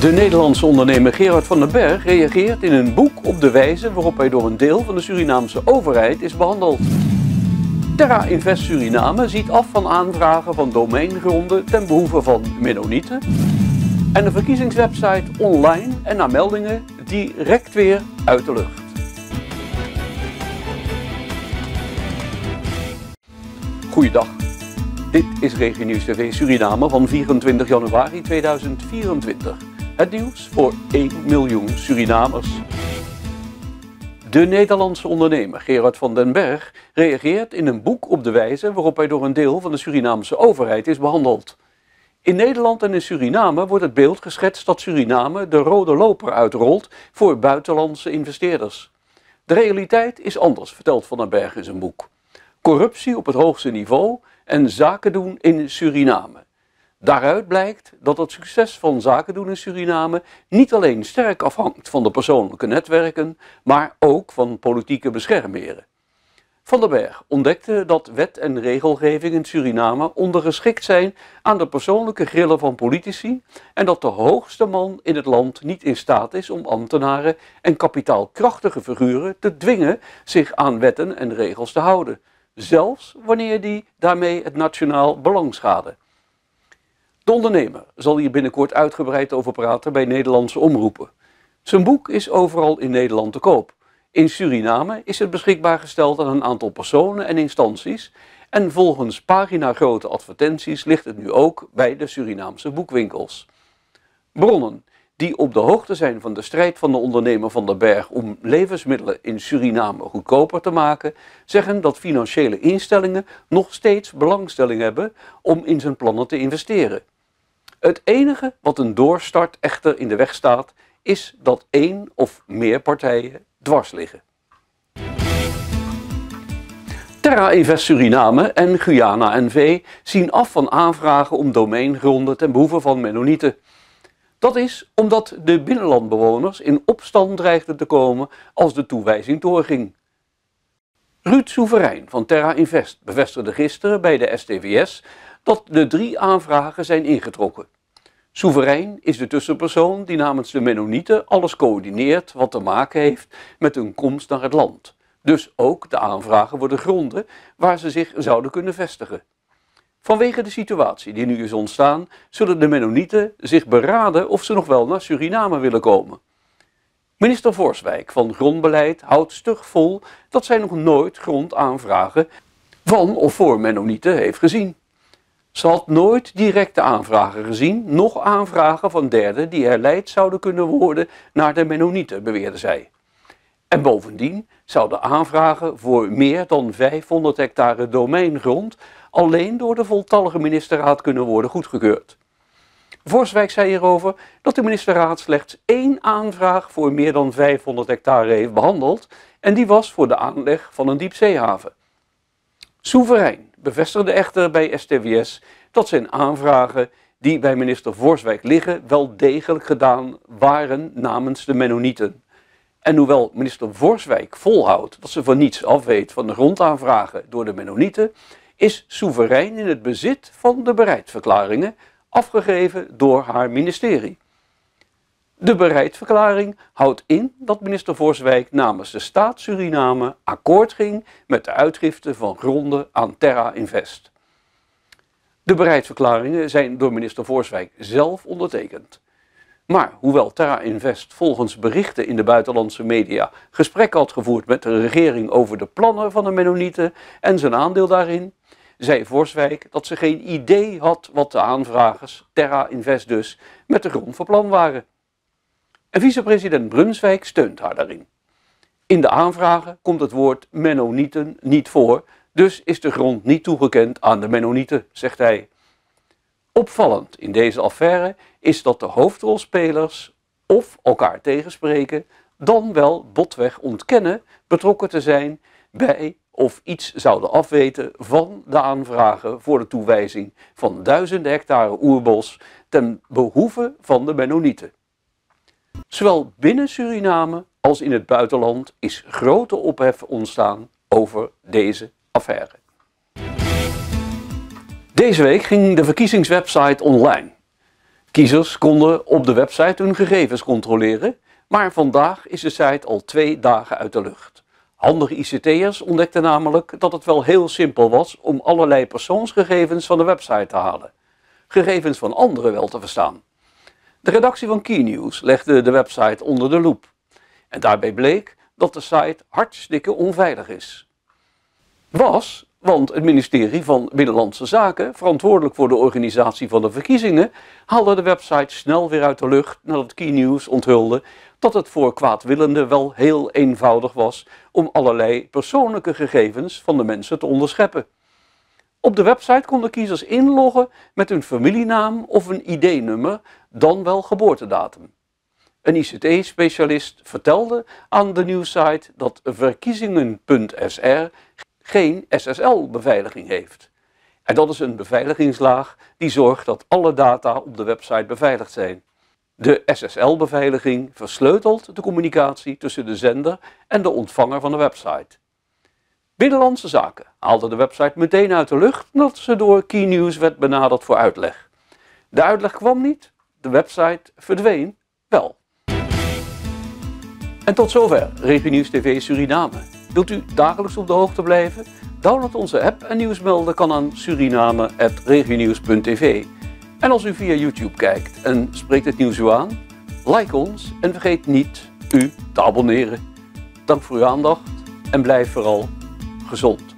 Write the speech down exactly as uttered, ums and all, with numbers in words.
De Nederlandse ondernemer Gerard van den Bergh reageert in een boek op de wijze waarop hij door een deel van de Surinaamse overheid is behandeld. Terra Invest Suriname ziet af van aanvragen van domeingronden ten behoeve van Mennonieten. En de verkiezingswebsite online en naar meldingen direct weer uit de lucht. Goeiedag, dit is RegioNieuws T V Suriname van vierentwintig januari tweeduizend vierentwintig. Het nieuws voor één miljoen Surinamers. De Nederlandse ondernemer Gerard van den Bergh reageert in een boek op de wijze waarop hij door een deel van de Surinaamse overheid is behandeld. In Nederland en in Suriname wordt het beeld geschetst dat Suriname de rode loper uitrolt voor buitenlandse investeerders. De realiteit is anders, vertelt Van den Bergh in zijn boek. Corruptie op het hoogste niveau en zaken doen in Suriname. Daaruit blijkt dat het succes van zaken doen in Suriname niet alleen sterk afhangt van de persoonlijke netwerken, maar ook van politieke beschermheren. Van den Bergh ontdekte dat wet en regelgeving in Suriname ondergeschikt zijn aan de persoonlijke grillen van politici en dat de hoogste man in het land niet in staat is om ambtenaren en kapitaalkrachtige figuren te dwingen zich aan wetten en regels te houden, zelfs wanneer die daarmee het nationaal belang schaden. De ondernemer zal hier binnenkort uitgebreid over praten bij Nederlandse omroepen. Zijn boek is overal in Nederland te koop. In Suriname is het beschikbaar gesteld aan een aantal personen en instanties en volgens paginagrote advertenties ligt het nu ook bij de Surinaamse boekwinkels. Bronnen die op de hoogte zijn van de strijd van de ondernemer Van den Bergh om levensmiddelen in Suriname goedkoper te maken, zeggen dat financiële instellingen nog steeds belangstelling hebben om in zijn plannen te investeren. Het enige wat een doorstart echter in de weg staat, is dat één of meer partijen dwars liggen. Terra Invest Suriname en Guyana N V zien af van aanvragen om domeingronden ten behoeve van Mennonieten. Dat is omdat de binnenlandbewoners in opstand dreigden te komen als de toewijzing doorging. Ruud Souverein van Terra Invest bevestigde gisteren bij de S T V S dat de drie aanvragen zijn ingetrokken. Souverein is de tussenpersoon die namens de Mennonieten alles coördineert wat te maken heeft met hun komst naar het land. Dus ook de aanvragen worden gronden waar ze zich zouden kunnen vestigen. Vanwege de situatie die nu is ontstaan, zullen de Mennonieten zich beraden of ze nog wel naar Suriname willen komen. Minister Vorswijk van Grondbeleid houdt stug vol dat zij nog nooit grondaanvragen van of voor Mennonieten heeft gezien. Ze had nooit directe aanvragen gezien, noch aanvragen van derden die herleid zouden kunnen worden naar de Mennonieten, beweerde zij. En bovendien zouden aanvragen voor meer dan vijfhonderd hectare domeingrond alleen door de voltallige ministerraad kunnen worden goedgekeurd. Vorswijk zei hierover dat de ministerraad slechts één aanvraag voor meer dan vijfhonderd hectare heeft behandeld en die was voor de aanleg van een diepzeehaven. Souverein bevestigde echter bij S T V S dat zijn aanvragen die bij minister Vorswijk liggen wel degelijk gedaan waren namens de Mennonieten. En hoewel minister Vorswijk volhoudt dat ze van niets afweet van de grondaanvragen door de Mennonieten, is Souverein in het bezit van de beleidsverklaringen afgegeven door haar ministerie. De beleidsverklaring houdt in dat minister Vorswijk namens de staat Suriname akkoord ging met de uitgifte van gronden aan Terra Invest. De beleidsverklaringen zijn door minister Vorswijk zelf ondertekend. Maar hoewel Terra Invest volgens berichten in de buitenlandse media gesprekken had gevoerd met de regering over de plannen van de Mennonieten en zijn aandeel daarin, zei Vorswijk dat ze geen idee had wat de aanvragers, Terra Invest dus, met de grond van plan waren. En vicepresident Brunswijk steunt haar daarin. In de aanvragen komt het woord Mennonieten niet voor, dus is de grond niet toegekend aan de Mennonieten, zegt hij. Opvallend in deze affaire is dat de hoofdrolspelers of elkaar tegenspreken, dan wel botweg ontkennen betrokken te zijn bij of iets zouden afweten van de aanvragen voor de toewijzing van duizenden hectare oerbos ten behoeve van de Mennonieten. Zowel binnen Suriname als in het buitenland is grote ophef ontstaan over deze affaire. Deze week ging de verkiezingswebsite online. Kiezers konden op de website hun gegevens controleren, maar vandaag is de site al twee dagen uit de lucht. Handige I C T'ers ontdekten namelijk dat het wel heel simpel was om allerlei persoonsgegevens van de website te halen. Gegevens van anderen wel te verstaan. De redactie van Keynews legde de website onder de loep. En daarbij bleek dat de site hartstikke onveilig is. Was, want het ministerie van Binnenlandse Zaken, verantwoordelijk voor de organisatie van de verkiezingen, haalde de website snel weer uit de lucht nadat Keynews onthulde dat het voor kwaadwillenden wel heel eenvoudig was om allerlei persoonlijke gegevens van de mensen te onderscheppen. Op de website konden kiezers inloggen met hun familienaam of een I D-nummer, dan wel geboortedatum. Een I C T-specialist vertelde aan de nieuwssite dat verkiezingen punt s r geen S S L-beveiliging heeft. En dat is een beveiligingslaag die zorgt dat alle data op de website beveiligd zijn. De S S L-beveiliging versleutelt de communicatie tussen de zender en de ontvanger van de website. Binnenlandse Zaken haalde de website meteen uit de lucht nadat ze door Keynews werd benaderd voor uitleg. De uitleg kwam niet, de website verdween wel. En tot zover RegioNieuws T V Suriname. Wilt u dagelijks op de hoogte blijven? Download onze app en nieuwsmelden kan aan suriname apenstaartje regio nieuws punt t v. En als u via YouTube kijkt en spreekt het nieuws u aan, like ons en vergeet niet u te abonneren. Dank voor uw aandacht en blijf vooral gezond.